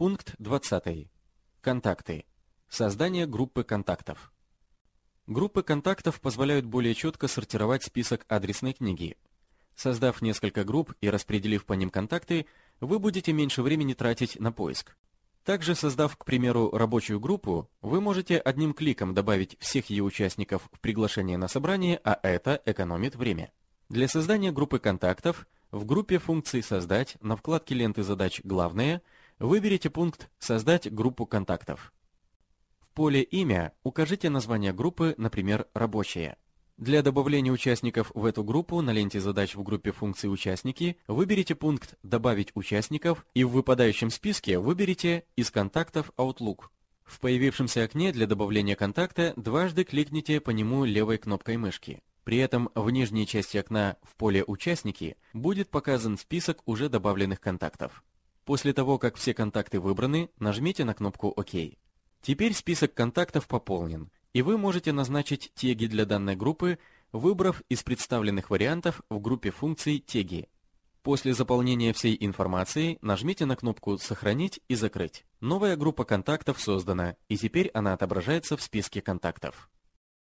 Пункт 20. Контакты. Создание группы контактов. Группы контактов позволяют более четко сортировать список адресной книги. Создав несколько групп и распределив по ним контакты, вы будете меньше времени тратить на поиск. Также, создав, к примеру, рабочую группу, вы можете одним кликом добавить всех ее участников в приглашение на собрание, а это экономит время. Для создания группы контактов в группе функций «Создать» на вкладке ленты задач «Главное» выберите пункт «Создать группу контактов». В поле «Имя» укажите название группы, например, «Рабочая». Для добавления участников в эту группу на ленте задач в группе функций «Участники» выберите пункт «Добавить участников» и в выпадающем списке выберите «Из контактов Outlook». В появившемся окне для добавления контакта дважды кликните по нему левой кнопкой мышки. При этом в нижней части окна в поле «Участники» будет показан список уже добавленных контактов. После того, как все контакты выбраны, нажмите на кнопку «Ок». Теперь список контактов пополнен, и вы можете назначить теги для данной группы, выбрав из представленных вариантов в группе функций «Теги». После заполнения всей информации нажмите на кнопку «Сохранить» и «Закрыть». Новая группа контактов создана, и теперь она отображается в списке контактов.